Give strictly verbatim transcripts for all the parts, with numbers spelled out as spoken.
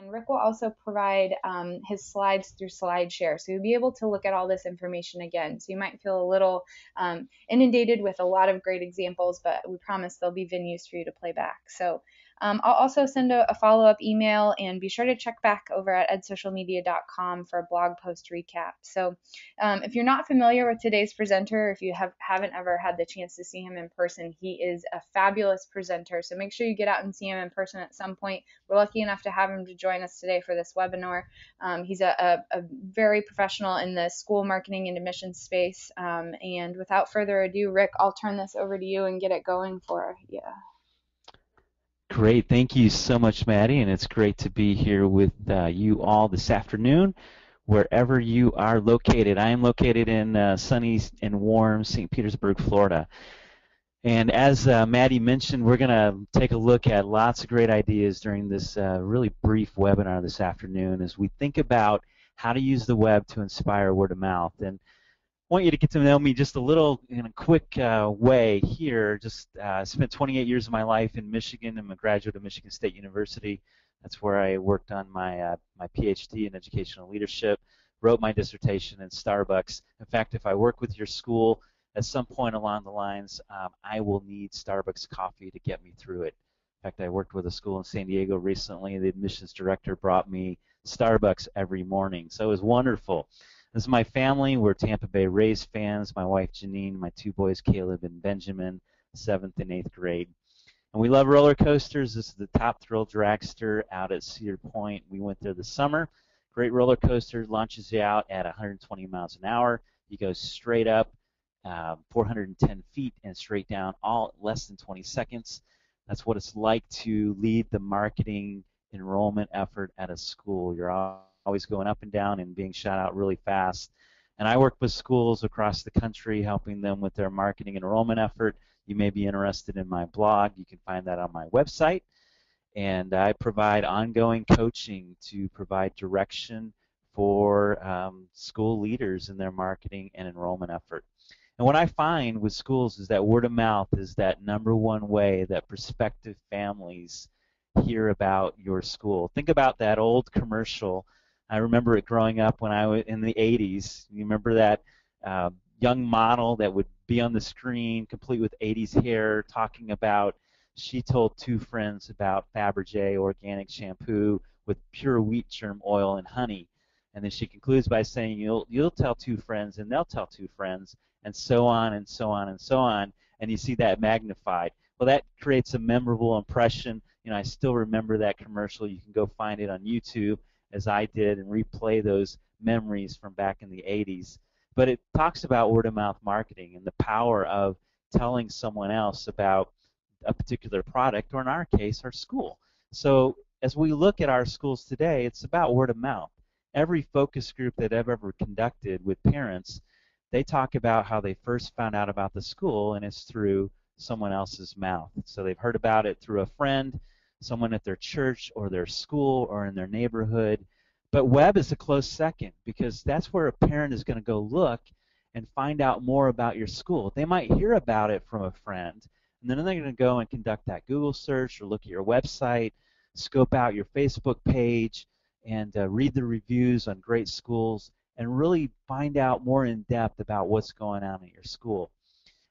And Rick will also provide um, his slides through SlideShare, so you'll be able to look at all this information again. So you might feel a little um, inundated with a lot of great examples, but we promise there'll be venues for you to play back. So um, I'll also send a, a follow-up email, and be sure to check back over at ed social media dot com for a blog post recap. So um, if you're not familiar with today's presenter, if you have, haven't ever had the chance to see him in person, he is a fabulous presenter. So make sure you get out and see him in person at some point. We're lucky enough to have him to join Join us today for this webinar. Um, he's a, a, a very professional in the school marketing and admissions space. Um, and without further ado, Rick, I'll turn this over to you and get it going for you. Great. Thank you so much, Maddie. And it's great to be here with uh, you all this afternoon, wherever you are located. I am located in uh, sunny and warm Saint Petersburg, Florida. And as uh, Maddie mentioned, we're going to take a look at lots of great ideas during this uh, really brief webinar this afternoon as we think about how to use the web to inspire word of mouth. And I want you to get to know me just a little in a quick uh, way here. Just uh, spent twenty-eight years of my life in Michigan. I'm a graduate of Michigan State University. That's where I worked on my, uh, my PhD in educational leadership, wrote my dissertation in Starbucks. In fact, if I work with your school, at some point along the lines, um, I will need Starbucks coffee to get me through it. In fact, I worked with a school in San Diego recently. The admissions director brought me Starbucks every morning, so it was wonderful. This is my family. We're Tampa Bay Rays fans. My wife, Janine, my two boys, Caleb and Benjamin, seventh and eighth grade. And we love roller coasters. This is the Top Thrill Dragster out at Cedar Point. We went there this summer. Great roller coaster, launches you out at one hundred twenty miles an hour. You go straight up. Uh, four hundred ten feet and straight down, all less than twenty seconds. That's what it's like to lead the marketing enrollment effort at a school. You're always going up and down and being shot out really fast. And I work with schools across the country, helping them with their marketing enrollment effort. You may be interested in my blog. You can find that on my website. And I provide ongoing coaching to provide direction for um, school leaders in their marketing and enrollment effort. And what I find with schools is that word of mouth is that number one way that prospective families hear about your school. Think about that old commercial. I remember it growing up when I was in the eighties. You remember that uh, young model that would be on the screen, complete with eighties hair, talking about she told two friends about Fabergé organic shampoo with pure wheat germ oil and honey. And then she concludes by saying, you'll, you'll tell two friends, and they'll tell two friends, and so on and so on and so on, and you see that magnified. Well, that creates a memorable impression. You know, I still remember that commercial. You can go find it on YouTube, as I did, and replay those memories from back in the eighties. But it talks about word-of-mouth marketing and the power of telling someone else about a particular product, or in our case, our school. So as we look at our schools today, it's about word-of-mouth. Every focus group that I've ever conducted with parents, they talk about how they first found out about the school, and it's through someone else's mouth. So they've heard about it through a friend, someone at their church or their school or in their neighborhood. But web is a close second, because that's where a parent is going to go look and find out more about your school. They might hear about it from a friend, and then they're going to go and conduct that Google search or look at your website, scope out your Facebook page, and uh, read the reviews on great schools, and really find out more in depth about what's going on at your school.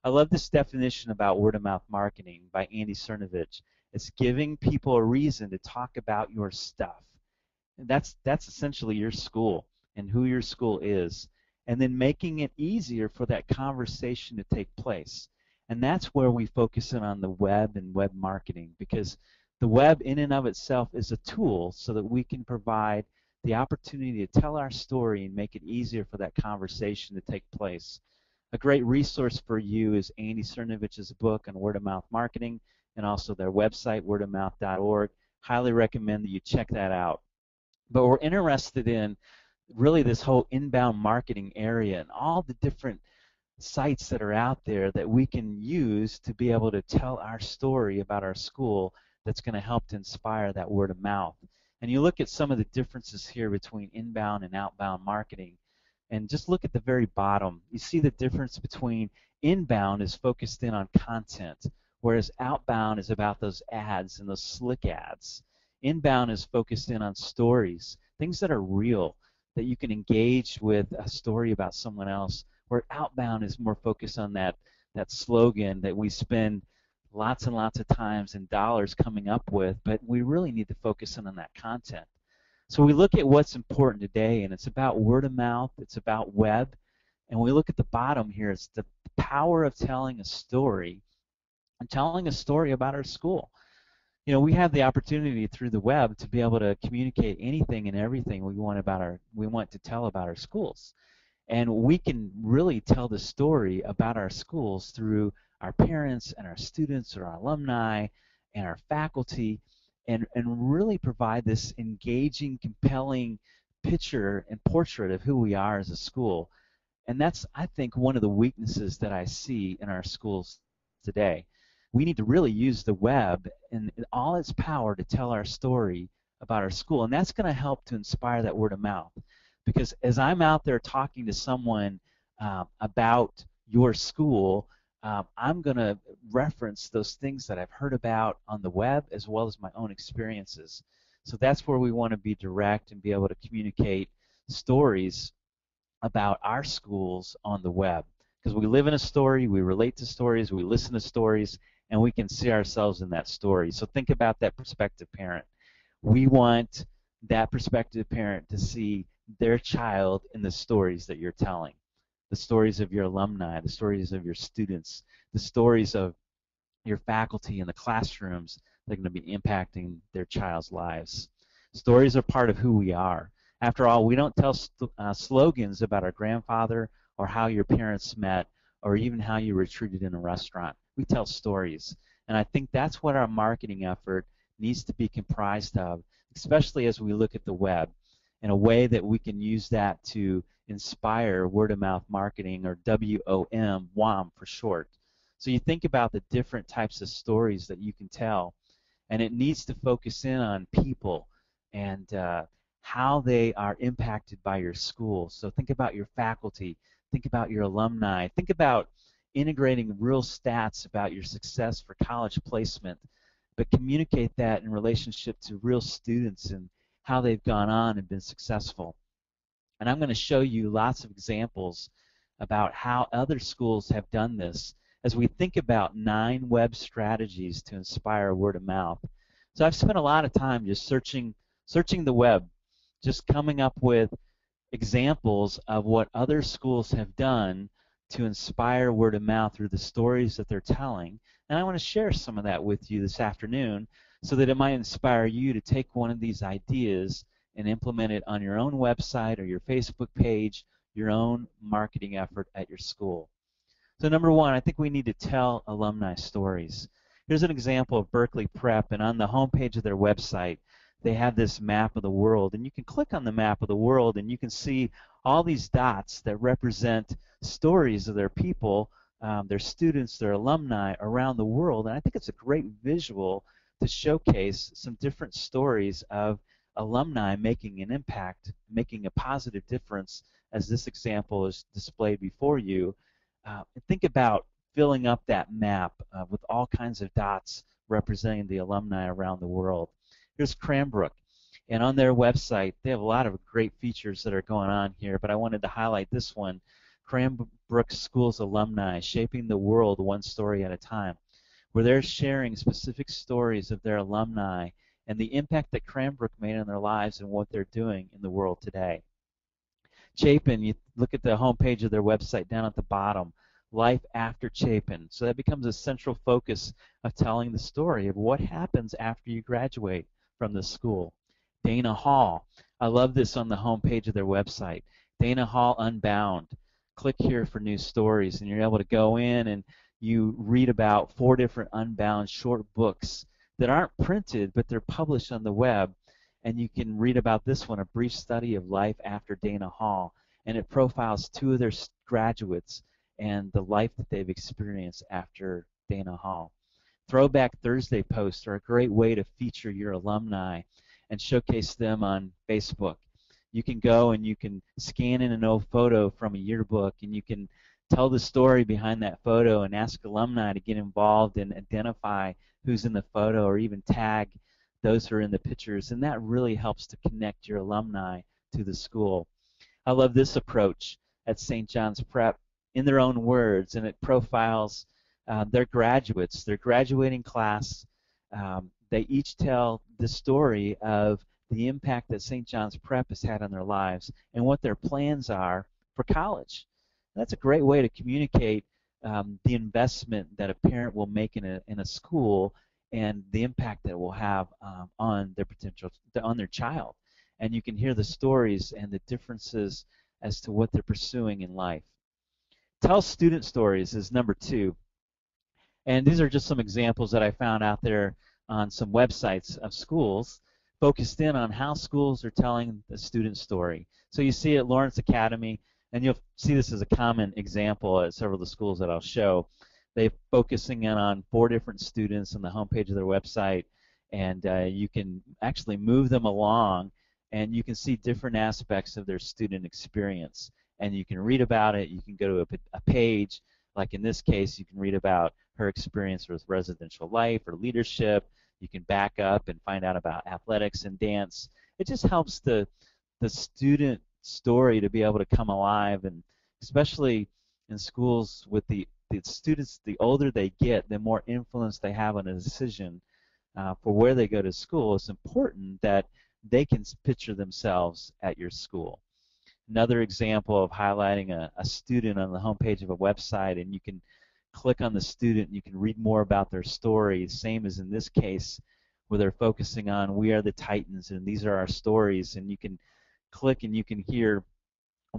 I love this definition about word-of-mouth marketing by Andy Sernovitz. It's giving people a reason to talk about your stuff. And that's, that's essentially your school and who your school is, and then making it easier for that conversation to take place. And that's where we focus in on the web and web marketing, because the web in and of itself is a tool so that we can provide the opportunity to tell our story and make it easier for that conversation to take place. A great resource for you is Andy Sernovitz's book on word-of-mouth marketing, and also their website, word of mouth dot org. Highly recommend that you check that out. But we're interested in really this whole inbound marketing area and all the different sites that are out there that we can use to be able to tell our story about our school that's going to help to inspire that word of mouth. And you look at some of the differences here between inbound and outbound marketing, and just look at the very bottom. You see the difference between inbound is focused in on content, whereas outbound is about those ads and those slick ads. Inbound is focused in on stories, things that are real, that you can engage with a story about someone else, where outbound is more focused on that, that slogan that we spend lots and lots of times and dollars coming up with, but we really need to focus in on that content. So we look at what's important today, and it's about word of mouth, it's about web, and we look at the bottom here, it's the power of telling a story, and telling a story about our school. You know, we have the opportunity through the web to be able to communicate anything and everything we want about our, we want to tell about our schools. And we can really tell the story about our schools through our parents and our students or our alumni and our faculty, and, and really provide this engaging, compelling picture and portrait of who we are as a school. And that's, I think, one of the weaknesses that I see in our schools today. We need to really use the web and all its power to tell our story about our school, and that's going to help to inspire that word of mouth. Because as I'm out there talking to someone uh, about your school, uh, I'm going to reference those things that I've heard about on the web as well as my own experiences. So that's where we want to be direct and be able to communicate stories about our schools on the web. Because we live in a story, we relate to stories, we listen to stories, and we can see ourselves in that story. So think about that prospective parent. We want that prospective parent to see their child in the stories that you're telling, the stories of your alumni, the stories of your students, the stories of your faculty in the classrooms that are going to be impacting their child's lives. Stories are part of who we are. After all, we don't tell st uh, slogans about our grandfather or how your parents met or even how you were treated in a restaurant. We tell stories, and I think that's what our marketing effort needs to be comprised of, especially as we look at the web, in a way that we can use that to inspire word-of-mouth marketing, or W O M, W O M for short. So you think about the different types of stories that you can tell, and it needs to focus in on people and uh, how they are impacted by your school. So think about your faculty, think about your alumni, think about integrating real stats about your success for college placement, but communicate that in relationship to real students and how they've gone on and been successful. And I'm going to show you lots of examples about how other schools have done this as we think about nine web strategies to inspire word of mouth. So I've spent a lot of time just searching, searching the web, just coming up with examples of what other schools have done to inspire word of mouth through the stories that they're telling. And I want to share some of that with you this afternoon, so that it might inspire you to take one of these ideas and implement it on your own website or your Facebook page, your own marketing effort at your school. So number one, I think we need to tell alumni stories. Here's an example of Berkeley Prep, and on the homepage of their website, they have this map of the world, and you can click on the map of the world and you can see all these dots that represent stories of their people, um, their students, their alumni around the world, and I think it's a great visual to showcase some different stories of alumni making an impact, making a positive difference, as this example is displayed before you. Uh, think about filling up that map uh, with all kinds of dots representing the alumni around the world. Here's Cranbrook, and on their website they have a lot of great features that are going on here, but I wanted to highlight this one, Cranbrook School's Alumni, Shaping the World One Story at a Time, where they're sharing specific stories of their alumni and the impact that Cranbrook made on their lives and what they're doing in the world today. Chapin, you look at the homepage of their website down at the bottom, Life After Chapin. So that becomes a central focus of telling the story of what happens after you graduate from the school. Dana Hall, I love this on the homepage of their website, Dana Hall Unbound. Click here for new stories, and you're able to go in and you read about four different unbound short books that aren't printed, but they're published on the web, and you can read about this one, A Brief Study of Life After Dana Hall, and it profiles two of their graduates and the life that they've experienced after Dana Hall. Throwback Thursday posts are a great way to feature your alumni and showcase them on Facebook. You can go and you can scan in an old photo from a yearbook, and you can tell the story behind that photo and ask alumni to get involved and identify who's in the photo, or even tag those who are in the pictures, and that really helps to connect your alumni to the school. I love this approach at Saint John's Prep, in their own words, and it profiles uh, their graduates, their graduating class. Um, they each tell the story of the impact that Saint John's Prep has had on their lives and what their plans are for college. And that's a great way to communicate um, the investment that a parent will make in a, in a school and the impact that it will have um, on their potential, on their child. And you can hear the stories and the differences as to what they're pursuing in life. Tell student stories is number two. And these are just some examples that I found out there on some websites of schools, focused in on how schools are telling the student story. So you see at Lawrence Academy, and you'll see this as a common example at several of the schools that I'll show. They're focusing in on four different students on the homepage of their website, and uh, you can actually move them along, and you can see different aspects of their student experience. And you can read about it, you can go to a, a page, like in this case, you can read about her experience with residential life or leadership. You can back up and find out about athletics and dance. It just helps the, the student story to be able to come alive, and especially in schools with the, the students, the older they get, the more influence they have on a decision uh, for where they go to school. It's important that they can picture themselves at your school. Another example of highlighting a, a student on the homepage of a website, and you can click on the student and you can read more about their story, same as in this case where they're focusing on we are the Titans and these are our stories, and you can click and you can hear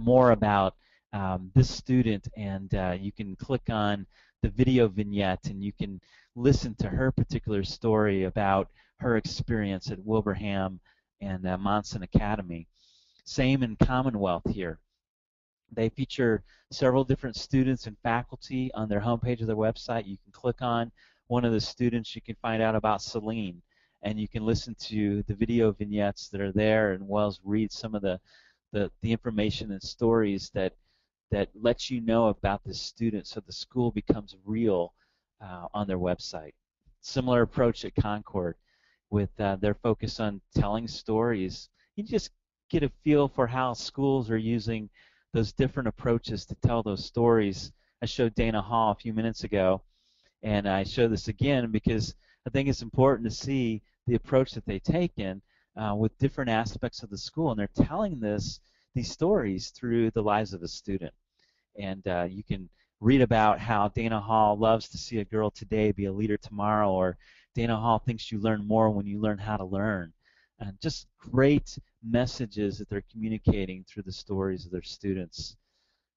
more about um, this student, and uh, you can click on the video vignette and you can listen to her particular story about her experience at Wilbraham and uh, Monson Academy. Same in Commonwealth here. They feature several different students and faculty on their homepage of their website. You can click on one of the students, you can find out about Celine, and you can listen to the video vignettes that are there, and well as read some of the, the, the information and stories that, that lets you know about the student, so the school becomes real uh, on their website. Similar approach at Concord with uh, their focus on telling stories. You just get a feel for how schools are using those different approaches to tell those stories. I showed Dana Hall a few minutes ago, and I show this again because I think it's important to see the approach that they've taken uh, with different aspects of the school, and they're telling this these stories through the lives of a student. And uh, you can read about how Dana Hall loves to see a girl today be a leader tomorrow, or Dana Hall thinks you learn more when you learn how to learn. And just great messages that they're communicating through the stories of their students.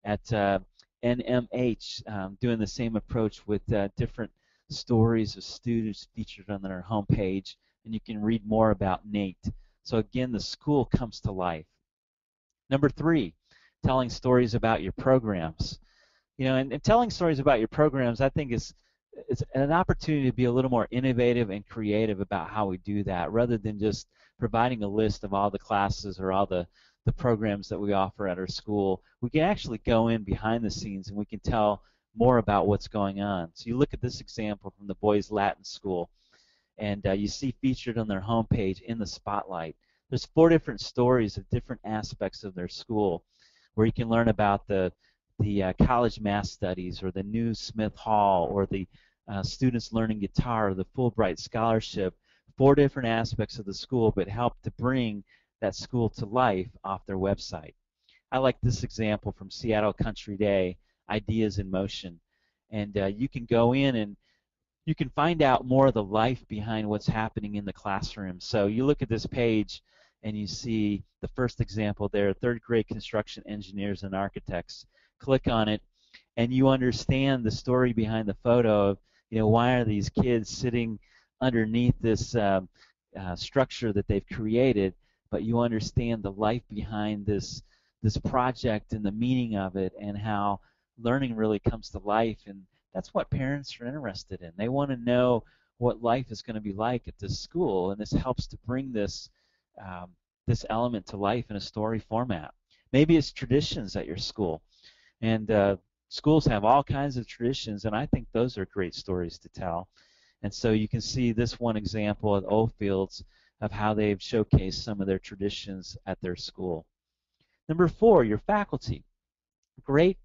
At uh, N M H, um, doing the same approach with uh, different stories of students featured on their homepage, and you can read more about Nate. So again, the school comes to life. Number three, telling stories about your programs. You know, and, and telling stories about your programs, I think is it's an opportunity to be a little more innovative and creative about how we do that, rather than just providing a list of all the classes or all the, the programs that we offer at our school. We can actually go in behind the scenes and we can tell more about what's going on. So you look at this example from the Boys Latin School, and uh, you see featured on their homepage in the spotlight. There's four different stories of different aspects of their school, where you can learn about the the uh, college math studies, or the new Smith Hall, or the uh, students learning guitar, or the Fulbright Scholarship. Four different aspects of the school, but help to bring that school to life off their website. I like this example from Seattle Country Day, Ideas in Motion. And uh, you can go in and you can find out more of the life behind what's happening in the classroom. So you look at this page and you see the first example there, third grade construction engineers and architects. Click on it and you understand the story behind the photo of, you know, why are these kids sitting underneath this um, uh, structure that they've created, but you understand the life behind this this project and the meaning of it, and how learning really comes to life. And that's what parents are interested in. They want to know what life is going to be like at this school, and this helps to bring this um, this element to life in a story format. Maybe it's traditions at your school. And uh, schools have all kinds of traditions, and I think those are great stories to tell. And so you can see this one example at Oldfields of how they've showcased some of their traditions at their school. Number four, your faculty. Great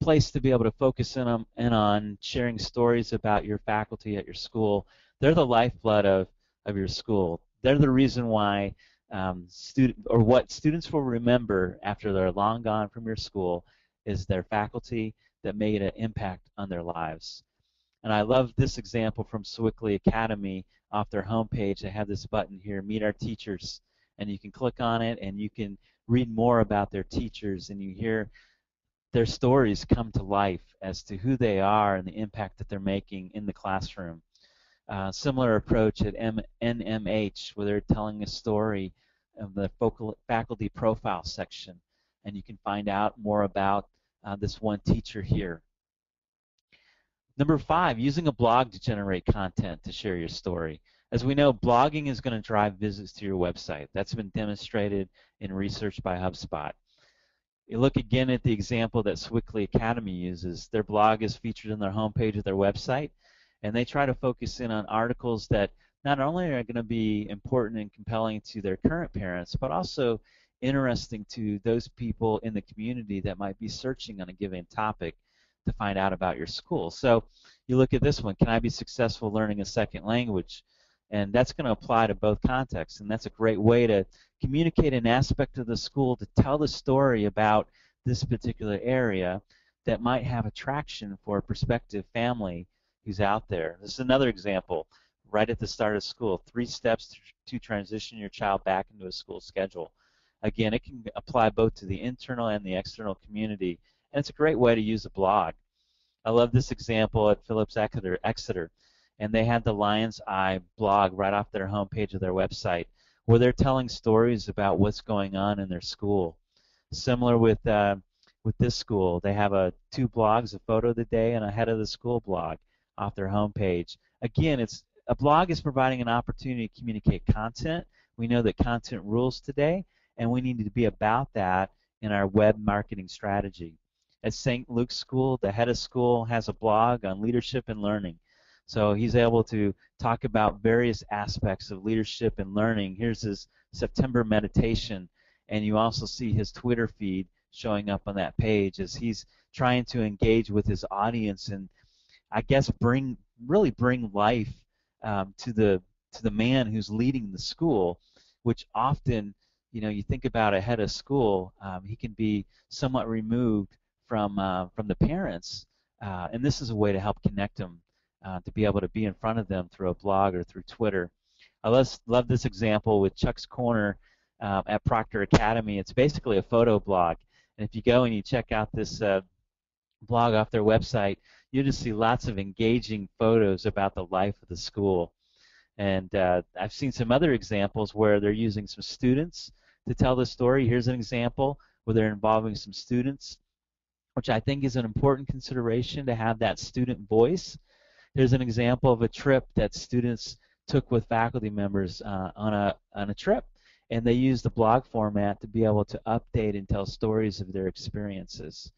place to be able to focus in on, in on sharing stories about your faculty at your school. They're the lifeblood of, of your school. They're the reason why um, student, or what students will remember after they're long gone from your school is their faculty that made an impact on their lives. And I love this example from Sewickley Academy. Off their homepage, they have this button here, Meet Our Teachers, and you can click on it and you can read more about their teachers, and you hear their stories come to life as to who they are and the impact that they're making in the classroom. Uh, similar approach at N M H, where they're telling a story of the faculty profile section, and you can find out more about uh, this one teacher here. Number five, using a blog to generate content to share your story. As we know, blogging is going to drive visits to your website. That's been demonstrated in research by HubSpot. You look again at the example that Sewickley Academy uses. Their blog is featured on their homepage of their website, and they try to focus in on articles that not only are going to be important and compelling to their current parents, but also interesting to those people in the community that might be searching on a given topic to find out about your school. So you look at this one, can I be successful learning a second language? And that's going to apply to both contexts, and that's a great way to communicate an aspect of the school to tell the story about this particular area that might have attraction for a prospective family who's out there. This is another example right at the start of school, three steps to transition your child back into a school schedule. Again, it can apply both to the internal and the external community. And it's a great way to use a blog. I love this example at Phillips Exeter, Exeter, and they had the Lion's Eye blog right off their homepage of their website, where they're telling stories about what's going on in their school. Similar with uh, with this school, they have a two blogs, a photo of the day and a head of the school blog off their homepage. Again, it's a blog is providing an opportunity to communicate content. We know that content rules today, and we need to be about that in our web marketing strategy. At Saint Luke's School, the head of school has a blog on leadership and learning. So he's able to talk about various aspects of leadership and learning. Here's his September meditation, and you also see his Twitter feed showing up on that page as he's trying to engage with his audience and, I guess, bring really bring life um, to the to the man who's leading the school, which often, you know, you think about a head of school, um, he can be somewhat removed from uh, from the parents, uh, and this is a way to help connect them, uh, to be able to be in front of them through a blog or through Twitter. I love, love this example with Chuck's Corner uh, at Proctor Academy. It's basically a photo blog, and if you go and you check out this uh, blog off their website, you'll just see lots of engaging photos about the life of the school. And uh, I've seen some other examples where they're using some students to tell the story. Here's an example where they're involving some students, which I think is an important consideration, to have that student voice. Here's an example of a trip that students took with faculty members uh, on, a, on a trip, and they used the blog format to be able to update and tell stories of their experiences.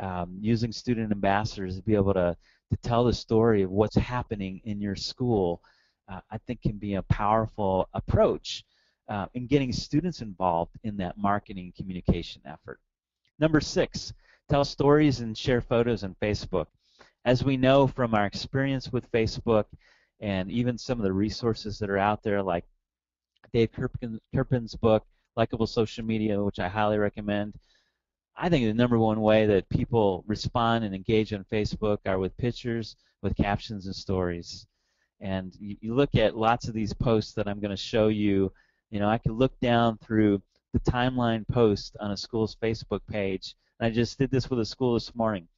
Um, using student ambassadors to be able to, to tell the story of what's happening in your school, uh, I think can be a powerful approach uh, in getting students involved in that marketing communication effort. Number six, tell stories and share photos on Facebook. As we know from our experience with Facebook and even some of the resources that are out there, like Dave Kirpin, Kirpin's book, Likeable Social Media, which I highly recommend, I think the number one way that people respond and engage on Facebook are with pictures, with captions, and stories. And you, you look at lots of these posts that I'm going to show you. You know, I can look down through the timeline post on a school's Facebook page. I just did this with a school this morning.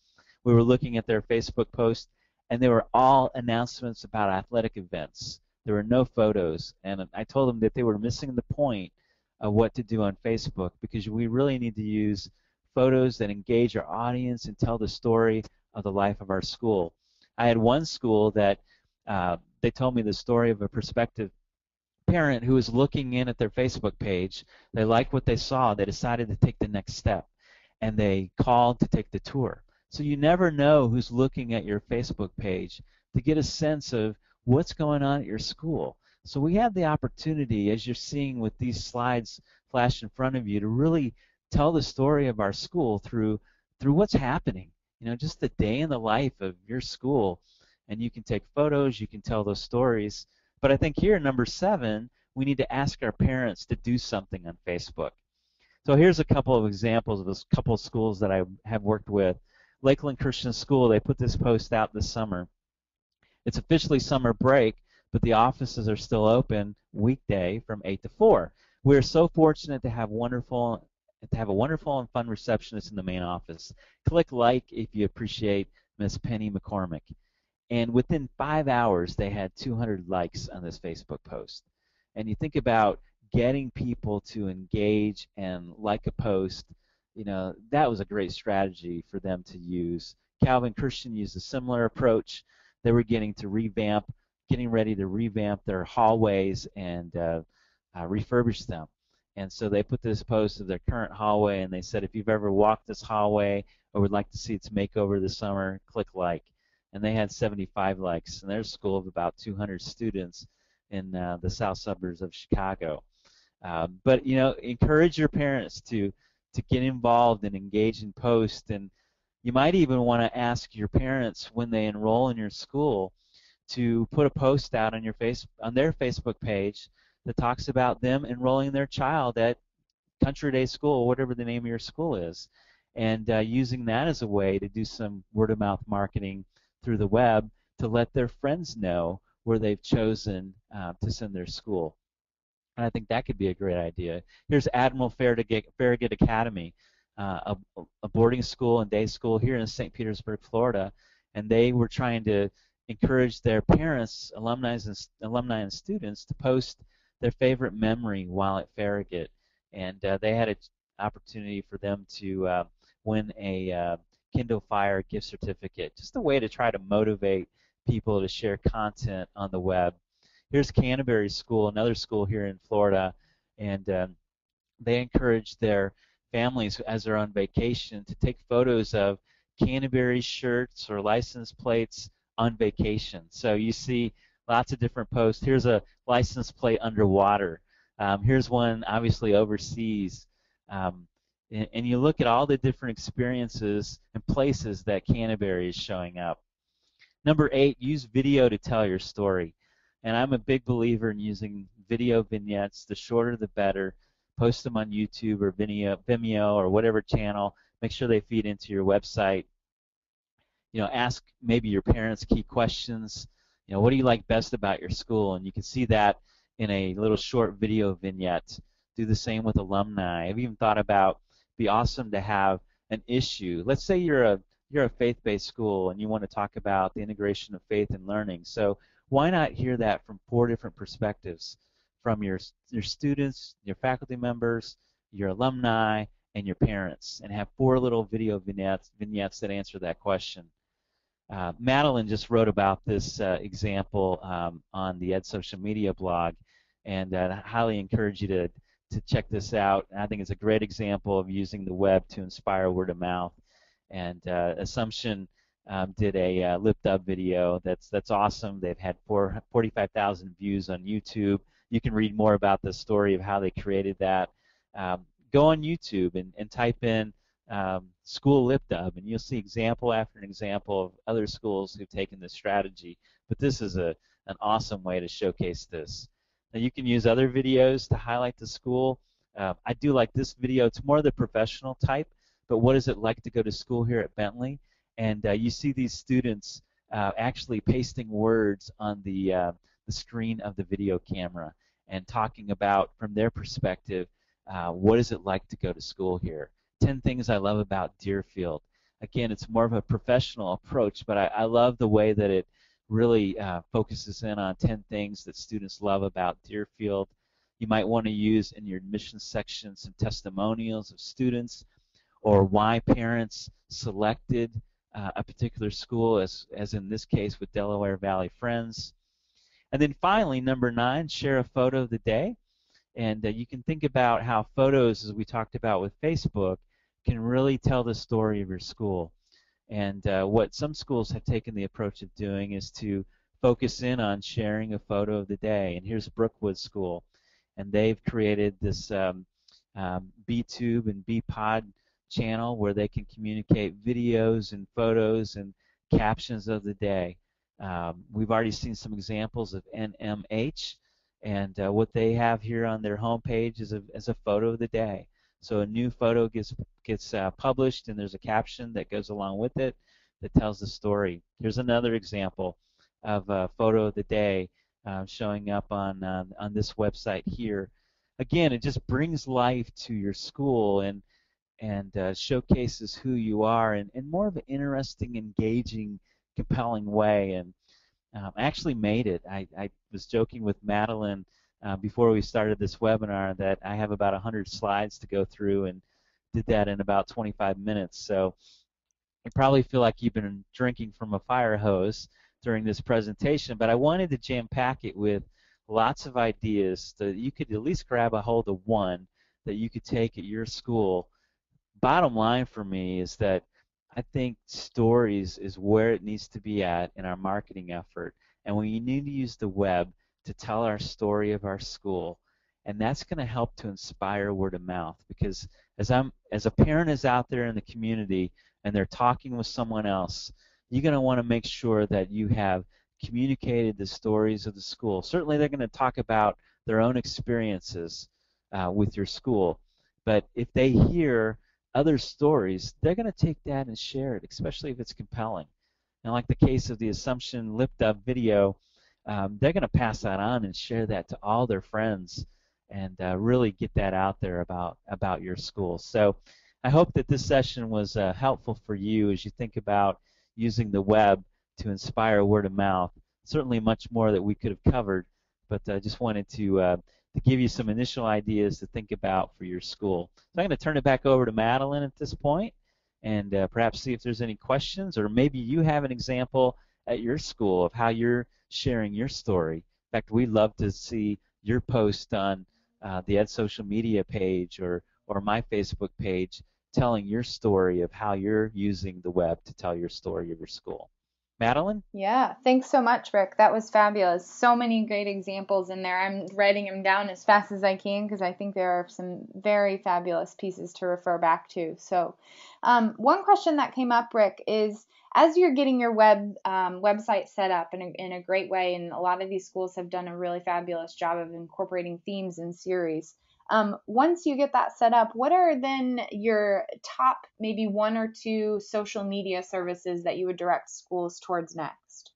We were looking at their Facebook post, and they were all announcements about athletic events. There were no photos, and I told them that they were missing the point of what to do on Facebook, because we really need to use photos that engage our audience and tell the story of the life of our school. I had one school that uh, they told me the story of a prospective parent who was looking in at their Facebook page. They liked what they saw. They decided to take the next step, and they called to take the tour. So you never know who's looking at your Facebook page to get a sense of what's going on at your school. So we have the opportunity, as you're seeing with these slides flashed in front of you, to really tell the story of our school through through what's happening, you know, just the day in the life of your school. And you can take photos, you can tell those stories. But I think here, number seven, we need to ask our parents to do something on Facebook. So here's a couple of examples of those couple of schools that I have worked with. Lakeland Christian School, they put this post out this summer. It's officially summer break, but the offices are still open weekday from eight to four. We are so fortunate to have wonderful to have a wonderful and fun receptionist in the main office. Click like if you appreciate Miss Penny McCormick. And within five hours, they had two hundred likes on this Facebook post. And you think about getting people to engage and like a post, you know, that was a great strategy for them to use. Calvin Christian used a similar approach. They were getting to revamp, getting ready to revamp their hallways and uh, uh, refurbish them. And so they put this post of their current hallway, and they said, if you've ever walked this hallway or would like to see its makeover this summer, click like. And they had seventy-five likes, and they're a school of about two hundred students in uh, the south suburbs of Chicago. Uh, but, you know, encourage your parents to, to get involved and engage in posts, and you might even want to ask your parents when they enroll in your school to put a post out on, your face, on their Facebook page that talks about them enrolling their child at Country Day School, whatever the name of your school is, and uh, using that as a way to do some word-of-mouth marketing through the web to let their friends know where they've chosen uh, to send their school. And I think that could be a great idea. Here's Admiral Farragut Academy, uh, a, a boarding school and day school here in Saint Petersburg, Florida, and they were trying to encourage their parents, alumni and, alumni and students to post their favorite memory while at Farragut. And uh, they had an opportunity for them to uh, win a uh, Kindle Fire gift certificate, just a way to try to motivate people to share content on the web. Here's Canterbury School, another school here in Florida, and um, they encourage their families as they're on vacation to take photos of Canterbury shirts or license plates on vacation. So you see lots of different posts. Here's a license plate underwater. Um, here's one obviously overseas. Um, And you look at all the different experiences and places that Canterbury is showing up. Number eight, use video to tell your story. And I'm a big believer in using video vignettes. The shorter, the better. Post them on YouTube or Vimeo or whatever channel. Make sure they feed into your website. You know, ask maybe your parents key questions. You know, what do you like best about your school? And you can see that in a little short video vignette. Do the same with alumni. I've even thought about be awesome to have an issue. Let's say you're a you're a faith-based school and you want to talk about the integration of faith and learning. So why not hear that from four different perspectives, from your your students, your faculty members, your alumni, and your parents, and have four little video vignettes vignettes that answer that question. Uh, Madeline just wrote about this uh, example um, on the Ed Social Media blog, and uh, I highly encourage you to. to check this out. And I think it's a great example of using the web to inspire word of mouth. And uh, Assumption um, did a uh, lift up video that's that's awesome. They've had forty-five thousand views on YouTube. You can read more about the story of how they created that. Um, go on YouTube and, and type in um, school lift up, and you'll see example after example of other schools who've taken this strategy. But this is a an awesome way to showcase this. Now you can use other videos to highlight the school. Uh, I do like this video. It's more of the professional type, but what is it like to go to school here at Bentley? And uh, you see these students uh, actually pasting words on the, uh, the screen of the video camera and talking about, from their perspective, uh, what is it like to go to school here? ten things I love about Deerfield. Again, it's more of a professional approach, but I, I love the way that it really uh, focuses in on ten things that students love about Deerfield. You might want to use in your admissions section some testimonials of students or why parents selected uh, a particular school, as, as in this case with Delaware Valley Friends. And then finally, number nine, share a photo of the day. And uh, you can think about how photos, as we talked about with Facebook, can really tell the story of your school. And uh, what some schools have taken the approach of doing is to focus in on sharing a photo of the day. And here's Brookwood School, and they've created this um, um, B-Tube and B-Pod channel where they can communicate videos and photos and captions of the day. Um, we've already seen some examples of N M H, and uh, what they have here on their homepage is a, is a photo of the day. So a new photo gets gets uh, published, and there's a caption that goes along with it that tells the story. Here's another example of a photo of the day uh, showing up on uh, on this website here. Again, it just brings life to your school and and uh, showcases who you are in, in more of an interesting, engaging, compelling way. And um, I actually made it. I, I was joking with Madeline Uh, before we started this webinar that I have about one hundred slides to go through, and did that in about twenty-five minutes. So you probably feel like you've been drinking from a fire hose during this presentation, but I wanted to jam-pack it with lots of ideas so that you could at least grab a hold of one that you could take at your school. Bottom line for me is that I think stories is where it needs to be at in our marketing effort, and we need to use the web to tell our story of our school, and that's going to help to inspire word of mouth. Because as I'm, as a parent is out there in the community and they're talking with someone else, you're going to want to make sure that you have communicated the stories of the school. Certainly, they're going to talk about their own experiences uh, with your school, but if they hear other stories, they're going to take that and share it, especially if it's compelling. And like the case of the Assumption Lift Up video. Um, they're going to pass that on and share that to all their friends, and uh, really get that out there about about your school. So I hope that this session was uh, helpful for you as you think about using the web to inspire word of mouth. Certainly much more that we could have covered, but I uh, just wanted to, uh, to give you some initial ideas to think about for your school. So I'm going to turn it back over to Madeline at this point, and uh, perhaps see if there's any questions, or maybe you have an example at your school of how you're sharing your story. In fact, we'd love to see your post on uh, the Ed Social Media page or, or my Facebook page telling your story of how you're using the web to tell your story of your school. Madeline? Yeah, thanks so much, Rick. That was fabulous. So many great examples in there. I'm writing them down as fast as I can because I think there are some very fabulous pieces to refer back to. So um, one question that came up, Rick, is as you're getting your web um, website set up in a, in a great way, and a lot of these schools have done a really fabulous job of incorporating themes and series. Um, once you get that set up, what are then your top maybe one or two social media services that you would direct schools towards next?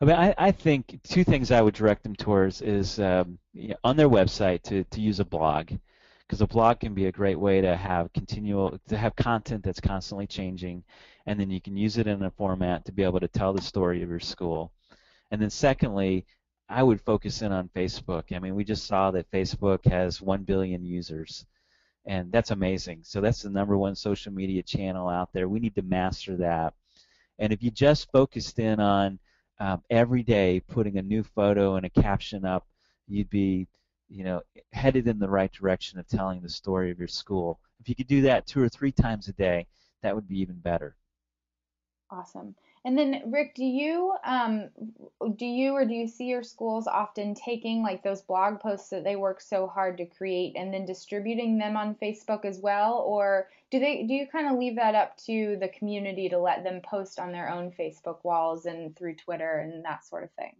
I mean, I, I think two things I would direct them towards is um, you know, on their website to, to use a blog, because a blog can be a great way to have continual to have content that's constantly changing, and then you can use it in a format to be able to tell the story of your school. And then secondly, I would focus in on Facebook. I mean, we just saw that Facebook has one billion users, and that's amazing. So that's the number one social media channel out there. We need to master that. And if you just focused in on um, every day putting a new photo and a caption up, you'd be, you know, headed in the right direction of telling the story of your school. If you could do that two or three times a day, that would be even better. Awesome. And then, Rick, do you um, do you or do you see your schools often taking like those blog posts that they work so hard to create and then distributing them on Facebook as well, or do they do you kind of leave that up to the community to let them post on their own Facebook walls and through Twitter and that sort of thing?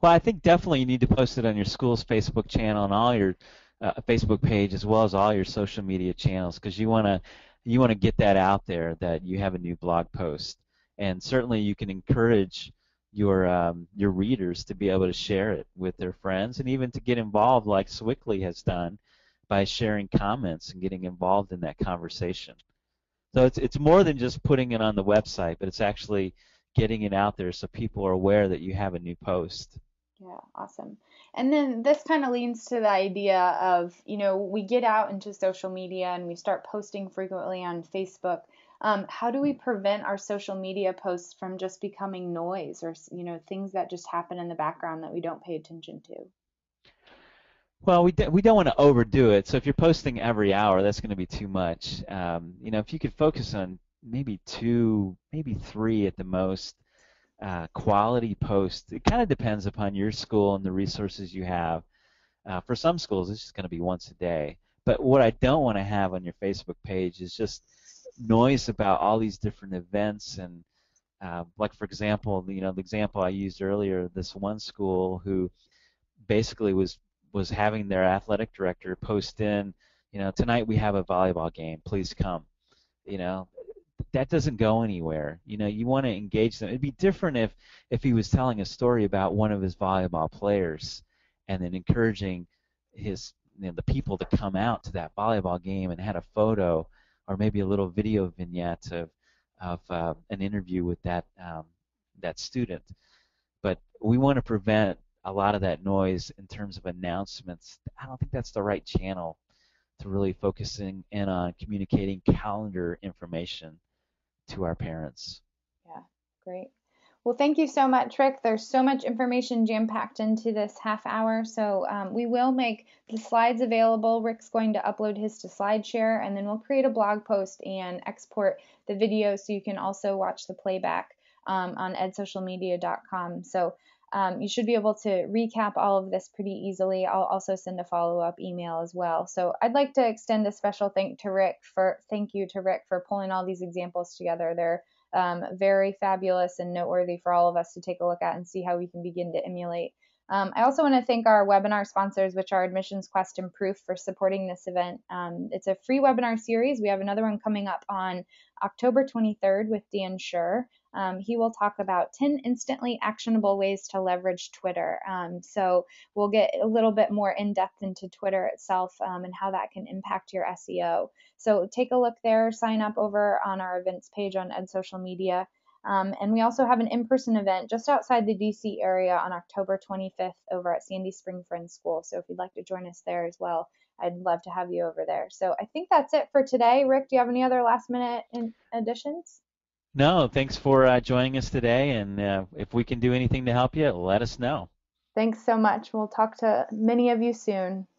Well, I think definitely you need to post it on your school's Facebook channel and all your uh, Facebook page, as well as all your social media channels, because you want to you want to get that out there that you have a new blog post. And certainly you can encourage your um, your readers to be able to share it with their friends, and even to get involved like Sewickley has done by sharing comments and getting involved in that conversation. So it's, it's more than just putting it on the website, but it's actually getting it out there so people are aware that you have a new post. Yeah, awesome. And then this kind of leans to the idea of, you know, we get out into social media and we start posting frequently on Facebook. Um, how do we prevent our social media posts from just becoming noise, or you know, things that just happen in the background that we don't pay attention to? Well, we, do, we don't want to overdo it. So if you're posting every hour, that's going to be too much. Um, you know, if you could focus on maybe two, maybe three at the most uh, quality posts. It kind of depends upon your school and the resources you have. Uh, for some schools, it's just going to be once a day. But what I don't want to have on your Facebook page is just noise about all these different events. And uh, like, for example, you know, the example I used earlier, this one school who basically was was having their athletic director post in, you know, tonight we have a volleyball game. Please come. You know, that doesn't go anywhere. You know, you want to engage them. It'd be different if if he was telling a story about one of his volleyball players and then encouraging his you know, the people to come out to that volleyball game and had a photo or maybe a little video vignette of, of uh, an interview with that um, that student. But we want to prevent a lot of that noise in terms of announcements. I don't think that's the right channel to really focusing in on communicating calendar information to our parents. Yeah, great. Well, thank you so much, Rick. There's so much information jam-packed into this half hour, so um, we will make the slides available. Rick's going to upload his to SlideShare, and then we'll create a blog post and export the video so you can also watch the playback um, on ed social media dot com. So um, you should be able to recap all of this pretty easily. I'll also send a follow-up email as well. So I'd like to extend a special thank to Rick for thank you to Rick for pulling all these examples together. They're Um, very fabulous and noteworthy for all of us to take a look at and see how we can begin to emulate. Um, I also want to thank our webinar sponsors, which are Admissions Quest and Proof, for supporting this event. Um, it's a free webinar series. We have another one coming up on October twenty-third with Dan Schur. Um, he will talk about ten instantly actionable ways to leverage Twitter. Um, so we'll get a little bit more in-depth into Twitter itself um, and how that can impact your S E O. So take a look there, sign up over on our events page on Ed Social Media. Um, and we also have an in-person event just outside the D C area on October twenty-fifth over at Sandy Spring Friends School. So if you'd like to join us there as well, I'd love to have you over there. So I think that's it for today. Rick, do you have any other last-minute additions? No, thanks for uh, joining us today, and uh, if we can do anything to help you, let us know. Thanks so much. We'll talk to many of you soon.